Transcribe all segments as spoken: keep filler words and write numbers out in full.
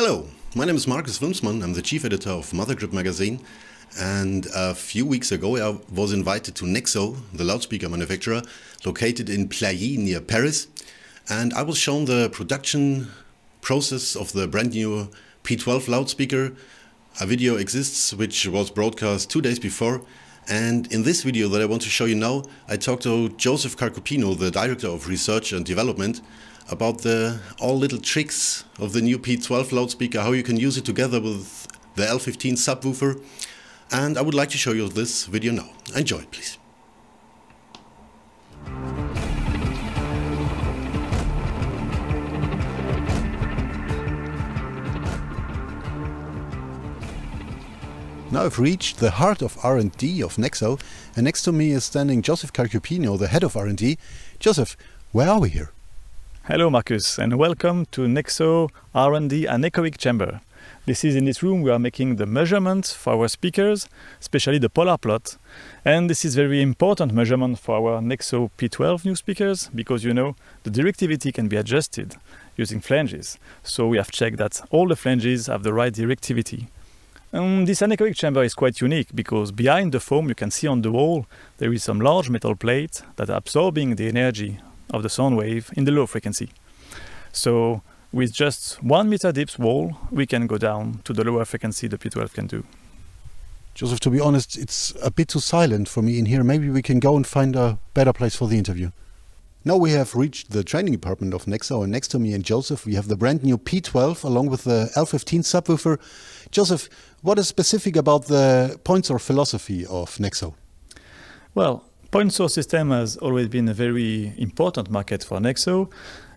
Hello, my name is Markus Wilmsmann. I'm the chief editor of Mothergrid magazine, and a few weeks ago I was invited to Nexo, the loudspeaker manufacturer located in Plaisir near Paris, and I was shown the production process of the brand new P twelve loudspeaker. A video exists which was broadcast two days before, and in this video that I want to show you now, I talked to Joseph Carcopino, the director of research and development, about the all little tricks of the new P twelve loudspeaker, how you can use it together with the L fifteen subwoofer. And I would like to show you this video now. Enjoy it, please. Now I've reached the heart of R and D of Nexo, and next to me is standing Joseph Carcopino, the head of R and D. Joseph, where are we here? Hello Markus, and welcome to Nexo R and D anechoic chamber. This is in this room we are making the measurements for our speakers, especially the polar plot. And this is very important measurement for our Nexo P twelve new speakers, because you know the directivity can be adjusted using flanges. So we have checked that all the flanges have the right directivity. Um, this anechoic chamber is quite unique because behind the foam you can see on the wall there is some large metal plates that are absorbing the energy of the sound wave in the low frequency. So with just one meter deep wall, we can go down to the lower frequency the P twelve can do. Joseph, to be honest, it's a bit too silent for me in here. Maybe we can go and find a better place for the interview. Now we have reached the training department of Nexo, and next to me and Joseph we have the brand new P twelve along with the L fifteen subwoofer. Joseph, what is specific about the point source philosophy of Nexo? Well, point source system has always been a very important market for Nexo,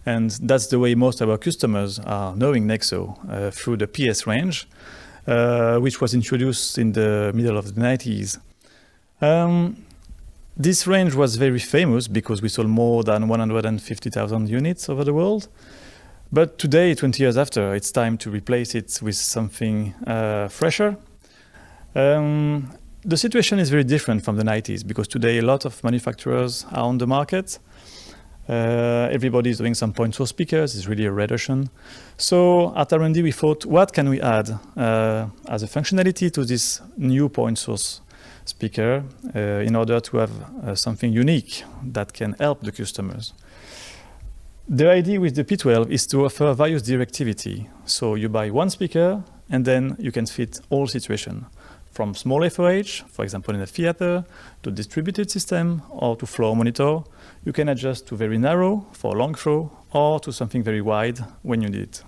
and that's the way most of our customers are knowing Nexo, uh, through the P S range, uh, which was introduced in the middle of the nineties. Um, this range was very famous because we sold more than one hundred fifty thousand units over the world. But today, twenty years after, it's time to replace it with something uh, fresher. Um, The situation is very different from the nineties, because today a lot of manufacturers are on the market. Uh, everybody is doing some point source speakers. It's really a red ocean. So at R and D we thought, what can we add uh, as a functionality to this new point source speaker uh, in order to have uh, something unique that can help the customers? The idea with the P twelve is to offer various directivity. So you buy one speaker and then you can fit all situations, from small F O H, for example in a theater, to distributed system or to floor monitor. You can adjust to very narrow for long throw or to something very wide when you need it.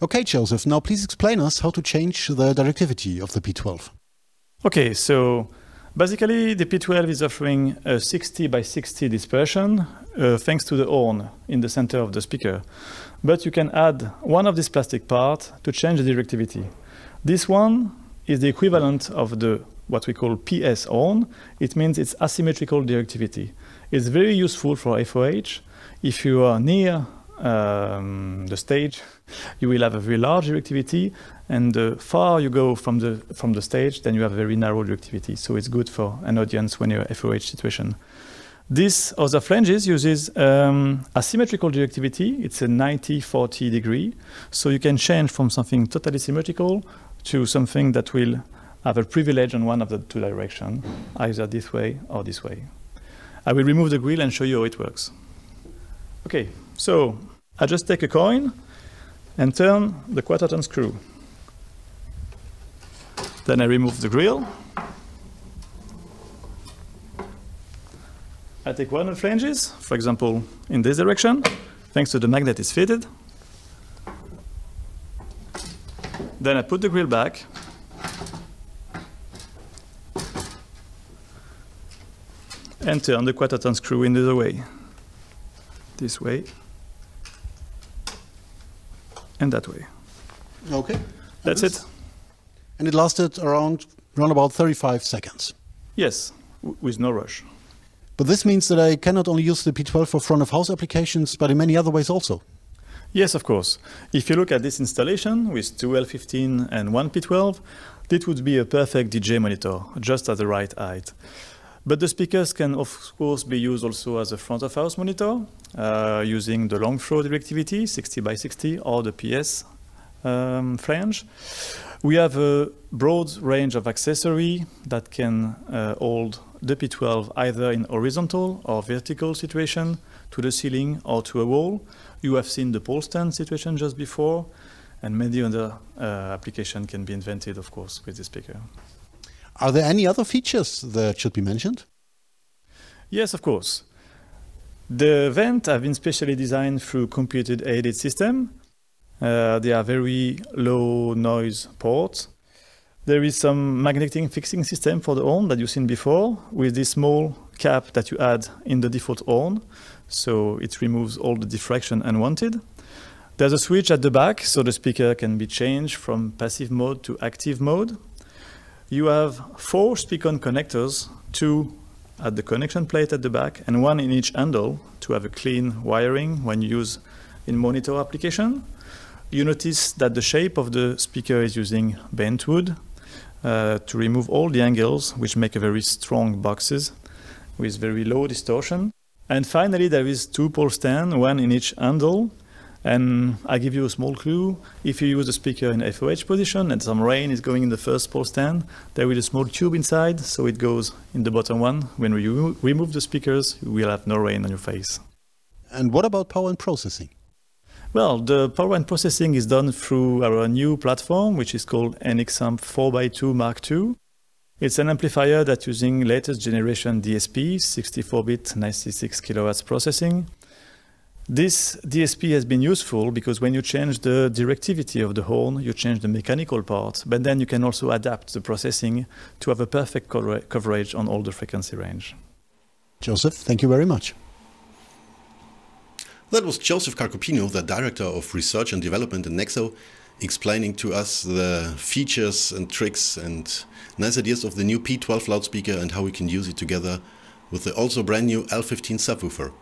Okay, Joseph, now please explain us how to change the directivity of the P twelve. Okay, so basically the P twelve is offering a sixty by sixty dispersion uh, thanks to the horn in the center of the speaker. But you can add one of these plastic parts to change the directivity. This one is the equivalent of the what we call P S horn. It means it's asymmetrical directivity. It's very useful for F O H. If you are near um, the stage, you will have a very large directivity, and the far you go from the from the stage, then you have very narrow directivity. So it's good for an audience when you're in a F O H situation. This other flanges uses um, asymmetrical directivity. It's a ninety forty degree. So you can change from something totally symmetrical to something that will have a privilege on one of the two directions, either this way or this way. I will remove the grill and show you how it works. Okay, so I just take a coin and turn the quarter-ton screw. Then I remove the grill. I take one of the flanges, for example, in this direction. Thanks to the magnet it's fitted. Then I put the grill back, and turn the quarter-ton screw in the other way, this way, and that way. Okay. That's it. And it lasted around, around about thirty-five seconds. Yes, w with no rush. But this means that I cannot only use the P twelve for front-of-house applications, but in many other ways also. Yes, of course. If you look at this installation with two L fifteen and one P twelve, it would be a perfect D J monitor, just at the right height. But the speakers can, of course, be used also as a front-of-house monitor, uh, using the long throw directivity, sixty by sixty, or the P S um, flange. We have a broad range of accessory that can uh, hold the P twelve either in horizontal or vertical situation to the ceiling or to a wall. You have seen the pole stand situation just before, and many other uh, applications can be invented, of course, with this speaker. Are there any other features that should be mentioned? Yes, of course. The vents have been specially designed through computer-aided system. Uh, they are very low noise ports. There is some magnetic fixing system for the horn that you've seen before, with this small cap that you add in the default horn, so it removes all the diffraction unwanted. There's a switch at the back, so the speaker can be changed from passive mode to active mode. You have four speak-on connectors, two at the connection plate at the back and one in each handle to have a clean wiring when you use in monitor application. You notice that the shape of the speaker is using bent wood uh, to remove all the angles, which make a very strong boxes with very low distortion. And finally, there is two pole stands, one in each handle. And I give you a small clue. If you use the speaker in F O H position and some rain is going in the first pole stand, there will be a small tube inside, so it goes in the bottom one. When we remove the speakers, you will have no rain on your face. And what about power and processing? Well, the power and processing is done through our new platform, which is called NXAMP four by two Mark two. It's an amplifier that's using latest generation D S P, sixty-four bit, ninety-six kilohertz processing. This D S P has been useful because when you change the directivity of the horn, you change the mechanical part, but then you can also adapt the processing to have a perfect co- coverage on all the frequency range. Joseph, thank you very much. That was Joseph Carcopino, the Director of Research and Development in Nexo, explaining to us the features and tricks and nice ideas of the new P twelve loudspeaker and how we can use it together with the also brand new L fifteen subwoofer.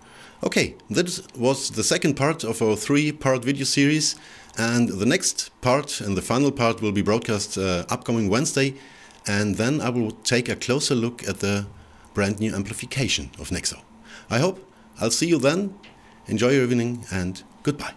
Okay, that was the second part of our three-part video series, and the next part and the final part will be broadcast uh, upcoming Wednesday, and then I will take a closer look at the brand new amplification of Nexo. I hope I'll see you then. Enjoy your evening and goodbye.